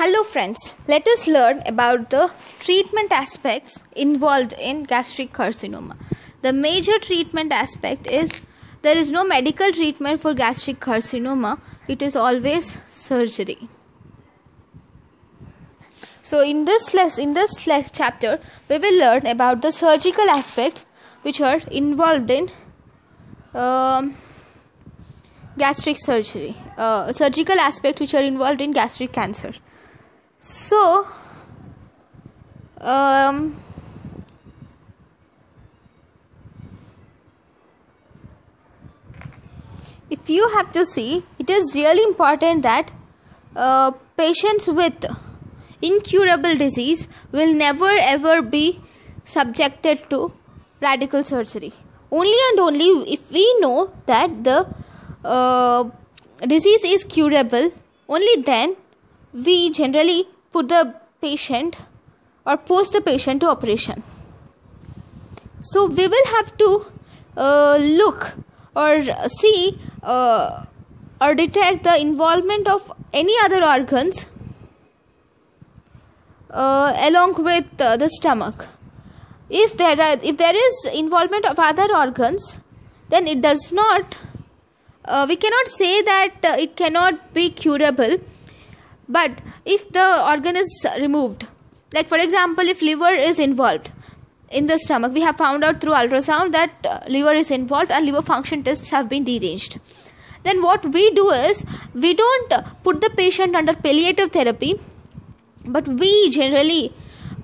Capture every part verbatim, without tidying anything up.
Hello friends, let us learn about the treatment aspects involved in gastric carcinoma. The major treatment aspect is there is no medical treatment for gastric carcinoma. It is always surgery. So in this in this chapter, we will learn about the surgical aspects which are involved in um, gastric surgery, uh, surgical aspects which are involved in gastric cancer. So, um, if you have to see, it is really important that uh, patients with incurable disease will never ever be subjected to radical surgery. Only and only if we know that the uh, disease is curable, only then we generally put the patient or post the patient to operation. So we will have to uh, look or see uh, or detect the involvement of any other organs uh, along with uh, the stomach. If there are, if there is involvement of other organs, then it does not. Uh, we cannot say that uh, it cannot be curable. But if the organ is removed, like for example, if liver is involved in the stomach, we have found out through ultrasound that uh, liver is involved and liver function tests have been deranged. Then what we do is, we don't put the patient under palliative therapy, but we generally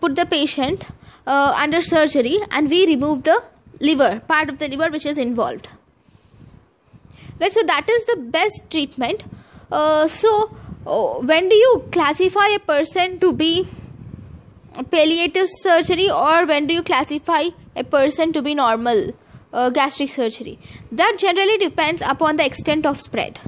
put the patient uh, under surgery and we remove the liver, part of the liver which is involved. Right, so that is the best treatment. Uh, so. Oh, when do you classify a person to be palliative surgery, or when do you classify a person to be normal uh, gastric surgery? That generally depends upon the extent of spread.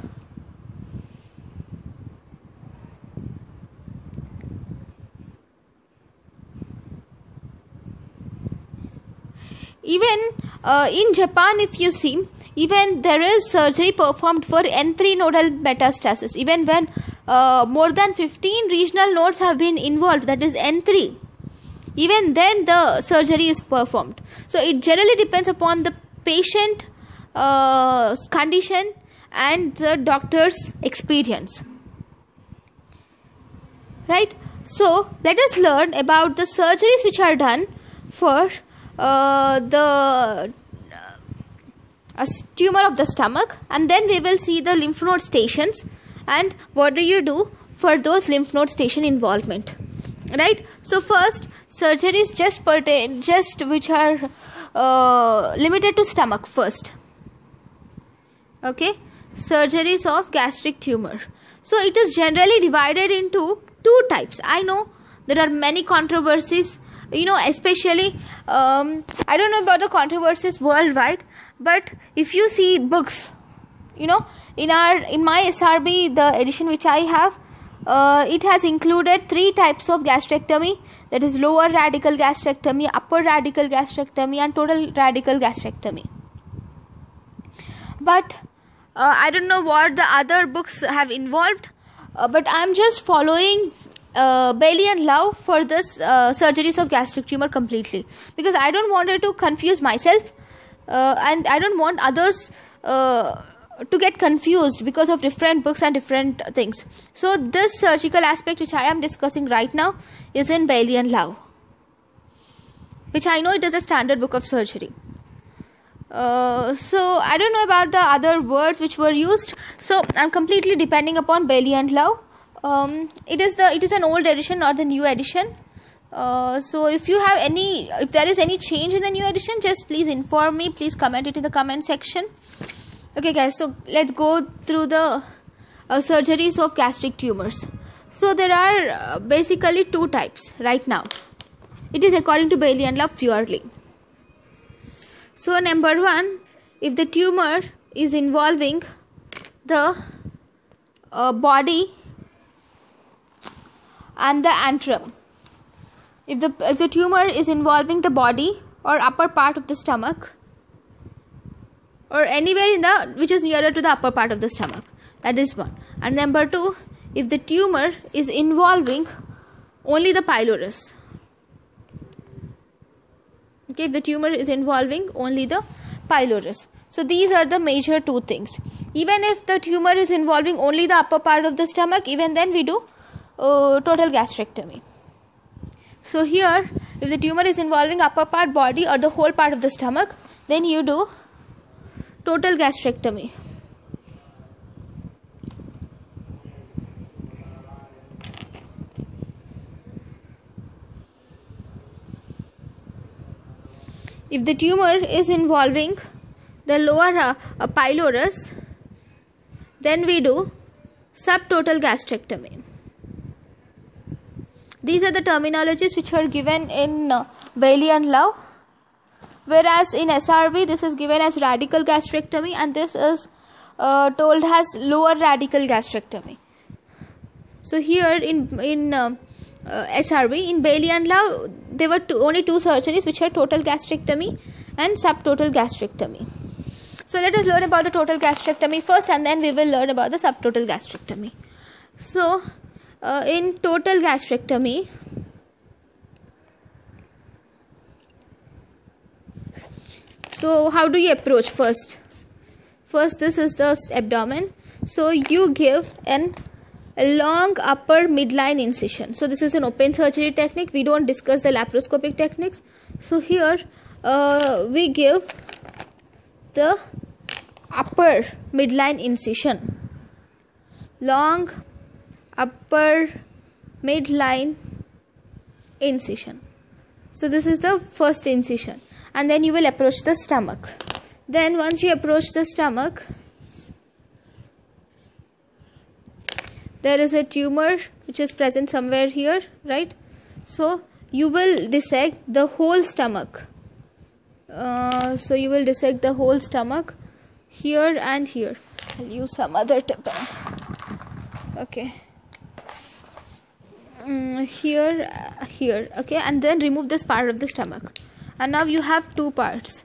Even uh, in Japan, if you see, even there is surgery performed for N three nodal metastasis, even when Uh, more than fifteen regional nodes have been involved, that is N three. Even then the surgery is performed. So it generally depends upon the patient uh, condition and the doctor's experience. Right? So let us learn about the surgeries which are done for uh, the uh, tumor of the stomach, and then we will see the lymph node stations. And what do you do for those lymph node station involvement, right? So first, surgeries just pertain, just which are uh, limited to stomach first. Okay, surgeries of gastric tumor. So it is generally divided into two types. I know there are many controversies, you know, especially um, I don't know about the controversies worldwide, but if you see books, you know, in our in my S R B, the edition which I have, uh, it has included three types of gastrectomy, that is lower radical gastrectomy, upper radical gastrectomy, and total radical gastrectomy. But uh, I don't know what the other books have involved, uh, but I am just following uh, Bailey and Love for this uh, surgeries of gastric tumor completely, because I don't want to confuse myself uh, and I don't want others Uh, to get confused because of different books and different things. So this surgical aspect which I am discussing right now is in Bailey and Love, which I know it is a standard book of surgery. Uh, so I don't know about the other words which were used, so I'm completely depending upon Bailey and Love. Um, it is the it is an old edition, not the new edition. Uh, so if you have any, if there is any change in the new edition, just please inform me, please comment it in the comment section. Okay guys, so let's go through the uh, surgeries of gastric tumors. So there are uh, basically two types right now. It is according to Bailey and Love purely. So number one, if the tumor is involving the uh, body and the antrum. If the, if the tumor is involving the body or upper part of the stomach, or anywhere in the which is nearer to the upper part of the stomach, that is one. And number two, if the tumor is involving only the pylorus. Okay, if the tumor is involving only the pylorus. So these are the major two things. Even if the tumor is involving only the upper part of the stomach, even then we do uh, total gastrectomy. So here, if the tumor is involving upper part, body or the whole part of the stomach, then you do total gastrectomy. If the tumor is involving the lower uh, uh, pylorus, then we do subtotal gastrectomy. These are the terminologies which are given in uh, Bailey and Love, whereas in S R B this is given as radical gastrectomy and this is uh, told as lower radical gastrectomy. So here in in uh, uh, S R B, in Bailey and Love, there were two, only two surgeries, which are total gastrectomy and subtotal gastrectomy. So let us learn about the total gastrectomy first, and then we will learn about the subtotal gastrectomy. So uh, in total gastrectomy, so how do you approach first? First, this is the abdomen. So you give an a long upper midline incision. So this is an open surgery technique. We don't discuss the laparoscopic techniques. So here uh, we give the upper midline incision, long upper midline incision. So this is the first incision, and then you will approach the stomach. Then once you approach the stomach, there is a tumor which is present somewhere here, right? So you will dissect the whole stomach. Uh, so you will dissect the whole stomach here and here. I'll use some other tip. Okay. Mm, here, here. Okay, and then remove this part of the stomach. And now you have two parts.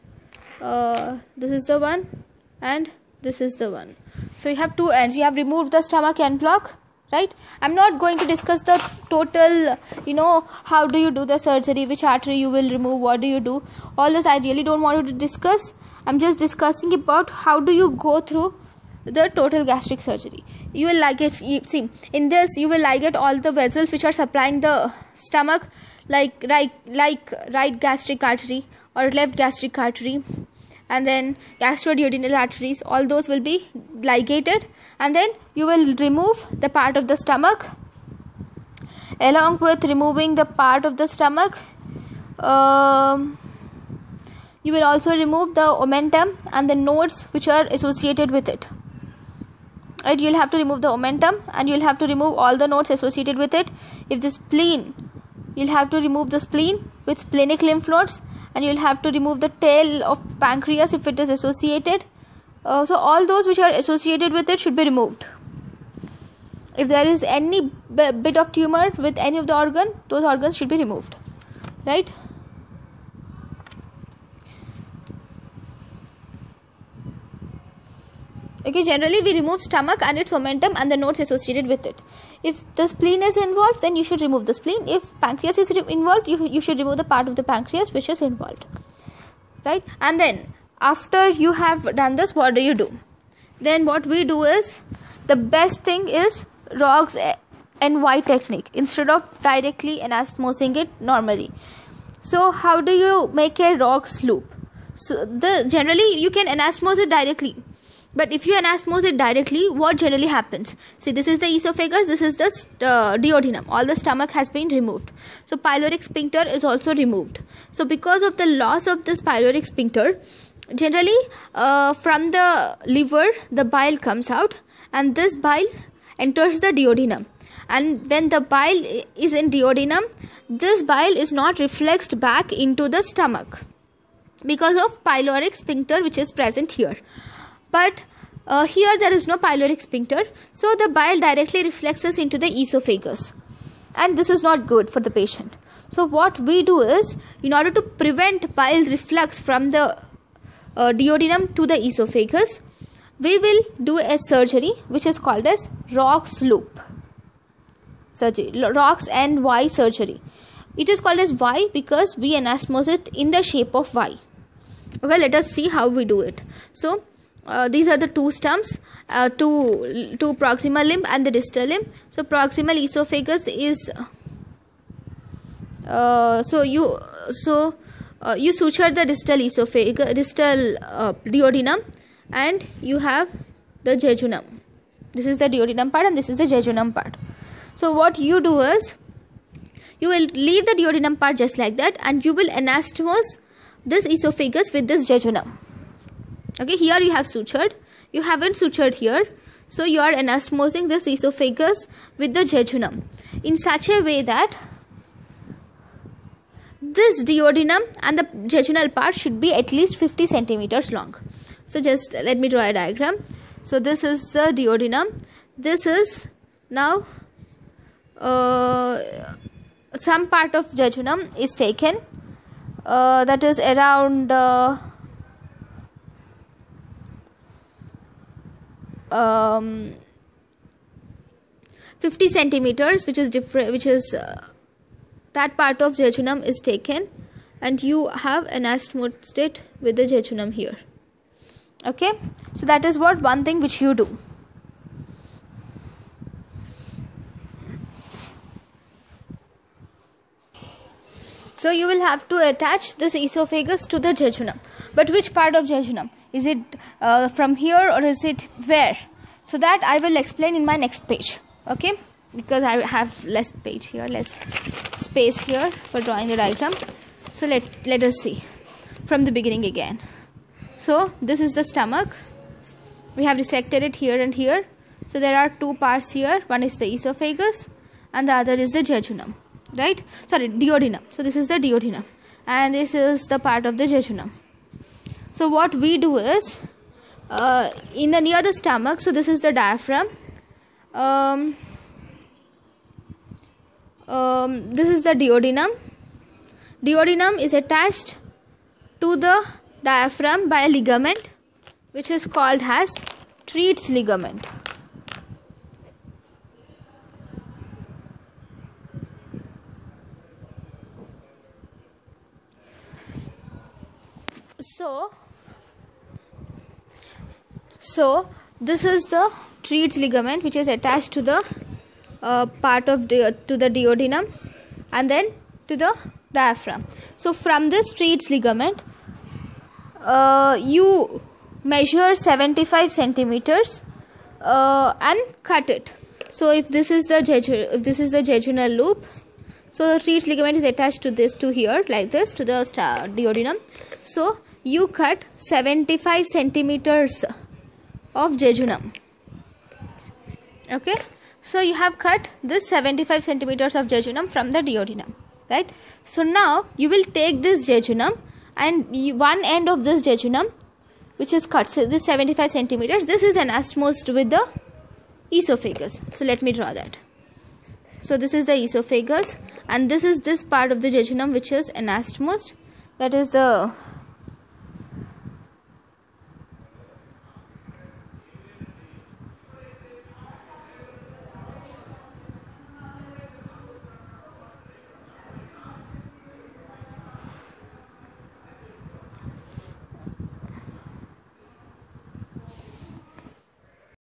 Uh, this is the one, and this is the one. So you have two ends. You have removed the stomach end block, right? I'm not going to discuss the total, you know, how do you do the surgery, which artery you will remove, what do you do. All this I really don't want to discuss. I'm just discussing about how do you go through the total gastric surgery. You will ligate, you see, in this you will ligate all the vessels which are supplying the stomach, like right, like right gastric artery or left gastric artery. And then gastroduodenal arteries, all those will be ligated, and then you will remove the part of the stomach. Along with removing the part of the stomach, um, you will also remove the omentum and the nodes which are associated with it. Right, you'll have to remove the omentum and you'll have to remove all the nodes associated with it. If the spleen, you'll have to remove the spleen with splenic lymph nodes. And you'll have to remove the tail of pancreas if it is associated. Uh, so all those which are associated with it should be removed. If there is any bit of tumor with any of the organ, those organs should be removed, right? Okay, generally we remove stomach and its omentum and the nodes associated with it. If the spleen is involved, then you should remove the spleen. If pancreas is involved, you, you should remove the part of the pancreas which is involved, right? And then after you have done this, what do you do? Then what we do is, the best thing is Roux-en-Y technique instead of directly anastomosing it normally. So how do you make a Roux loop? So the generally you can anastomose it directly. But if you anastomose it directly, what generally happens? See, this is the esophagus, this is the uh, duodenum. All the stomach has been removed. So pyloric sphincter is also removed. So because of the loss of this pyloric sphincter, generally uh, from the liver, the bile comes out, and this bile enters the duodenum. And when the bile is in duodenum, this bile is not reflexed back into the stomach because of pyloric sphincter which is present here. But uh, here there is no pyloric sphincter, so the bile directly reflexes into the esophagus, and this is not good for the patient. So what we do is, in order to prevent bile reflux from the uh, duodenum to the esophagus, we will do a surgery which is called as Roux loop. surgery, Roux-en-Y surgery. It is called as Y because we anastomose it in the shape of Y. Okay, let us see how we do it. So uh, these are the two stumps, uh, two, two proximal limb and the distal limb. So proximal esophagus is uh, so you so uh, you suture the distal esophagus, distal uh, duodenum, and you have the jejunum. This is the duodenum part and this is the jejunum part. So what you do is you will leave the duodenum part just like that, and you will anastomose this esophagus with this jejunum. Okay, here you have sutured. You haven't sutured here. So you are anastomosing this esophagus with the jejunum in such a way that this duodenum and the jejunal part should be at least fifty centimeters long. So just let me draw a diagram. So this is the duodenum. This is now uh, some part of jejunum is taken. Uh, that is around uh, um, fifty centimeters, which is different, which is uh, that part of jejunum is taken, and you have anastomosed it with the jejunum here. Okay, so that is what one thing which you do. So you will have to attach this esophagus to the jejunum. But which part of jejunum? Is it uh, from here or is it where? So that I will explain in my next page. Okay? Because I have less page here, less space here for drawing the diagram. So let, let us see from the beginning again. So this is the stomach. We have dissected it here and here. So there are two parts here. One is the esophagus and the other is the jejunum. Right? Sorry, duodenum. So this is the duodenum and this is the part of the jejunum. So what we do is uh, in the near the stomach, so this is the diaphragm, um, um, this is the duodenum. Duodenum is attached to the diaphragm by a ligament which is called as Treitz ligament. So, so this is the Treitz ligament which is attached to the uh, part of the, to the duodenum and then to the diaphragm. So from this Treitz ligament, uh, you measure seventy-five centimeters uh, and cut it. So if this is the if this is the jejunal loop, so the Treitz ligament is attached to this to here like this to the duodenum. So you cut seventy-five centimeters of jejunum. Okay, so you have cut this seventy-five centimeters of jejunum from the duodenum, right? So now you will take this jejunum and you, one end of this jejunum which is cut, so this seventy-five centimeters, this is anastomosed with the esophagus. So let me draw that. So this is the esophagus and this is this part of the jejunum which is anastomosed, that is the